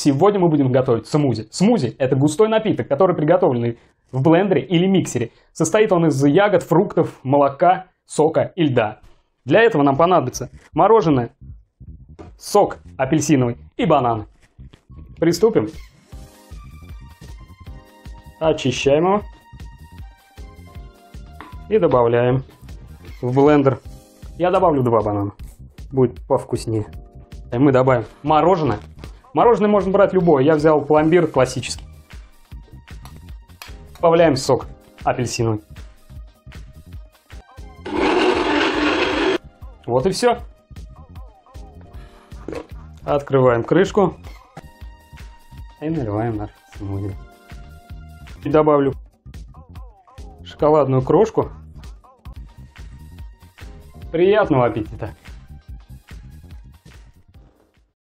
Сегодня мы будем готовить смузи. Смузи – это густой напиток, который приготовленный в блендере или миксере. Состоит он из ягод, фруктов, молока, сока и льда. Для этого нам понадобится мороженое, сок апельсиновый и бананы. Приступим. Очищаем его и добавляем в блендер. Я добавлю 2 банана, будет повкуснее. И мы добавим мороженое. Мороженое можно брать любое, я взял пломбир классический. Добавляем сок апельсиновый. Вот и все. Открываем крышку и наливаем наш смузи. И добавлю шоколадную крошку. Приятного аппетита!